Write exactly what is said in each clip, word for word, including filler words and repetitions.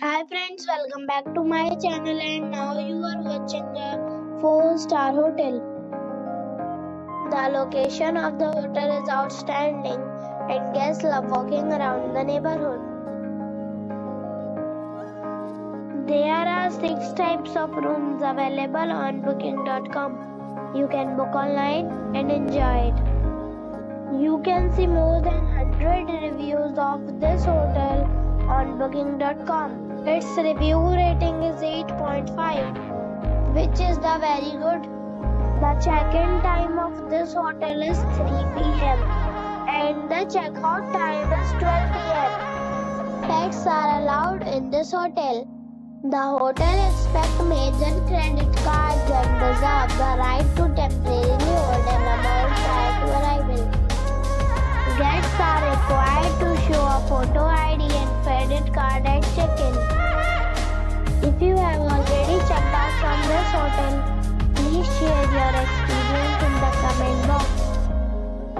Hi friends, welcome back to my channel, and now you are watching the four star hotel. The location of the hotel is outstanding and guests love walking around the neighborhood. There are six types of rooms available on booking dot com. You can book online and enjoy it. You can see more than one hundred reviews of this hotel on booking dot com. Its review rating is eight point five, which is the very good. The check-in time of this hotel is three p m and the check-out time is twelve p m Pets are allowed in this hotel. The hotel accepts major credit cards and reserves the right to temporarily hold an amount prior to arrival. Guests are required to show a photo I D and credit card at check-in. If you have already checked out from this hotel, please share your experience in the comment box.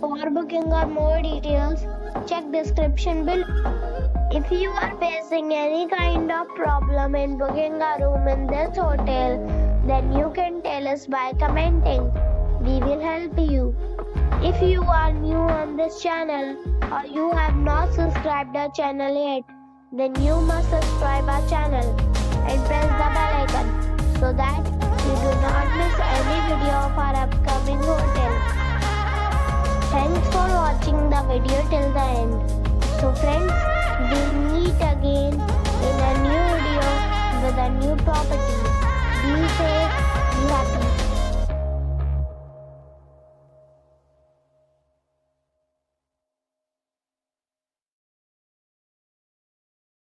For booking or more details, check description below. If you are facing any kind of problem in booking a room in this hotel, then you can tell us by commenting. We will help you. If you are new on this channel or you have not subscribed our channel yet, then you must subscribe our channel and press the bell icon so that you do not miss any video of our upcoming hotel. Thanks for watching the video till the end. So friends,